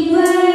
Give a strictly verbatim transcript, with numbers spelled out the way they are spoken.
We